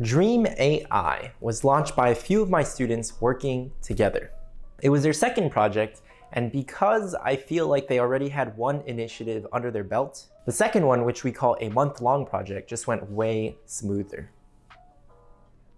Dream AI was launched by a few of my students working together. It was their second project, and because I feel like they already had one initiative under their belt, the second one, which we call a month-long project, just went way smoother.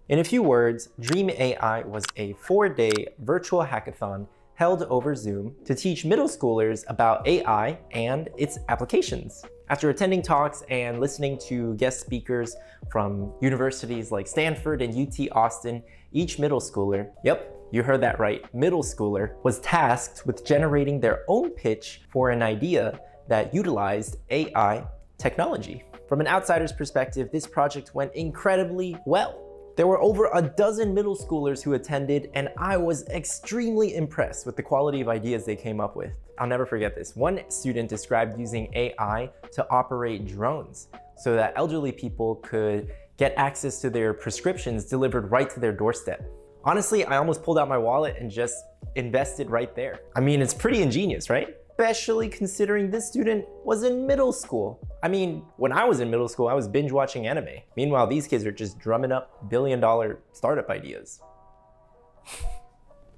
In a few words, Dream AI was a 4-day virtual hackathon held over Zoom to teach middle schoolers about AI and its applications. After attending talks and listening to guest speakers from universities like Stanford and UT Austin, each middle schooler, yep, you heard that right, middle schooler, was tasked with generating their own pitch for an idea that utilized AI technology. From an outsider's perspective, this project went incredibly well. There were over a dozen middle schoolers who attended, and I was extremely impressed with the quality of ideas they came up with. I'll never forget this. One student described using AI to operate drones so that elderly people could get access to their prescriptions delivered right to their doorstep. Honestly, I almost pulled out my wallet and just invested right there. I mean, it's pretty ingenious, right? Especially considering this student was in middle school. I mean, when I was in middle school, I was binge watching anime. Meanwhile, these kids are just drumming up billion-dollar startup ideas.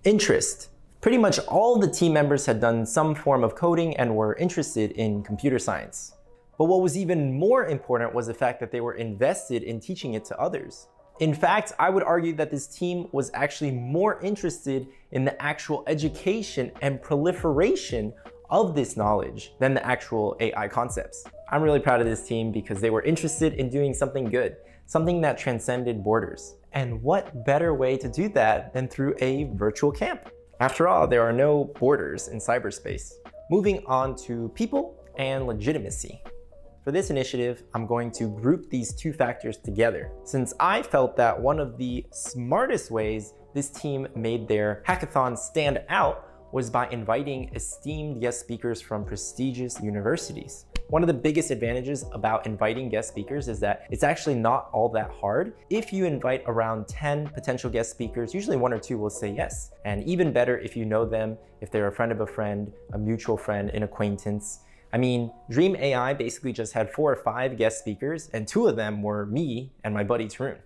Interest. Pretty much all the team members had done some form of coding and were interested in computer science. But what was even more important was the fact that they were invested in teaching it to others. In fact, I would argue that this team was actually more interested in the actual education and proliferation of this knowledge than the actual AI concepts. I'm really proud of this team because they were interested in doing something good, something that transcended borders. And what better way to do that than through a virtual camp? After all, there are no borders in cyberspace. Moving on to people and legitimacy. For this initiative, I'm going to group these two factors together, since I felt that one of the smartest ways this team made their hackathon stand out was by inviting esteemed guest speakers from prestigious universities. One of the biggest advantages about inviting guest speakers is that it's actually not all that hard. If you invite around 10 potential guest speakers, usually 1 or 2 will say yes. And even better if you know them, if they're a friend of a friend, a mutual friend, an acquaintance. I mean, Dream AI basically just had 4 or 5 guest speakers, and 2 of them were me and my buddy Tarun.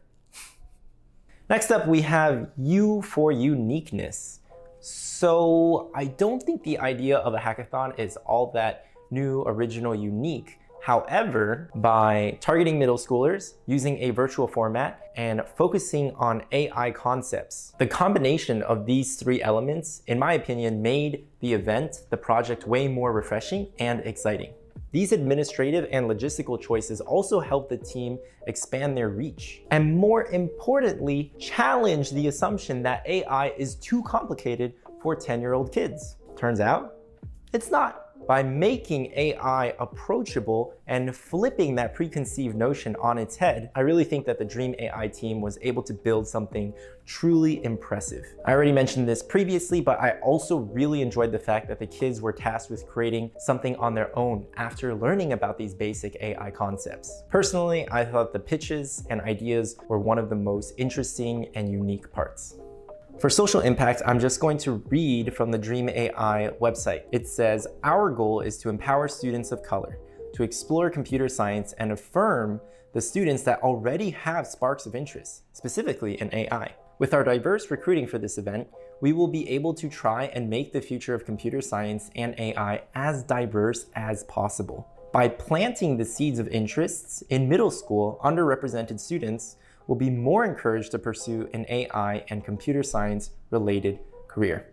Next up, we have U for uniqueness. So I don't think the idea of a hackathon is all that new, original, unique. However, by targeting middle schoolers, using a virtual format, and focusing on AI concepts, the combination of these 3 elements, in my opinion, made the event, the project, way more refreshing and exciting. These administrative and logistical choices also helped the team expand their reach, and more importantly, challenge the assumption that AI is too complicated for 10-year-old kids. Turns out, it's not. By making AI approachable and flipping that preconceived notion on its head, I really think that the Dream AI team was able to build something truly impressive. I already mentioned this previously, but I also really enjoyed the fact that the kids were tasked with creating something on their own after learning about these basic AI concepts. Personally, I thought the pitches and ideas were one of the most interesting and unique parts. For social impact, I'm just going to read from the Dream AI website. It says, "Our goal is to empower students of color to explore computer science and affirm the students that already have sparks of interest, specifically in AI. With our diverse recruiting for this event, we will be able to try and make the future of computer science and AI as diverse as possible. By planting the seeds of interests in middle school, underrepresented students will be more encouraged to pursue an AI and computer science related career."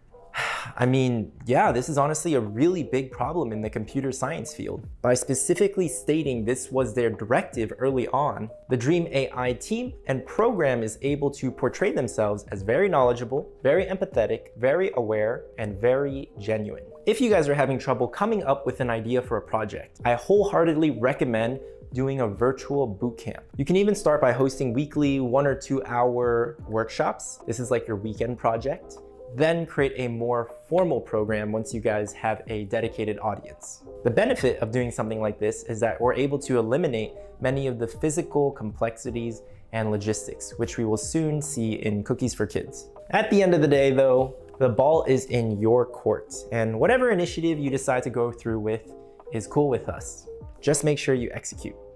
I mean, yeah, this is honestly a really big problem in the computer science field. By specifically stating this was their directive early on, the Dream AI team and program is able to portray themselves as very knowledgeable, very empathetic, very aware, and very genuine. If you guys are having trouble coming up with an idea for a project, I wholeheartedly recommend doing a virtual bootcamp. You can even start by hosting weekly 1 or 2 hour workshops. This is like your weekend project. Then create a more formal program once you guys have a dedicated audience. The benefit of doing something like this is that we're able to eliminate many of the physical complexities and logistics, which we will soon see in Cookies for Kids. At the end of the day though, the ball is in your court, and whatever initiative you decide to go through with is cool with us. Just make sure you execute.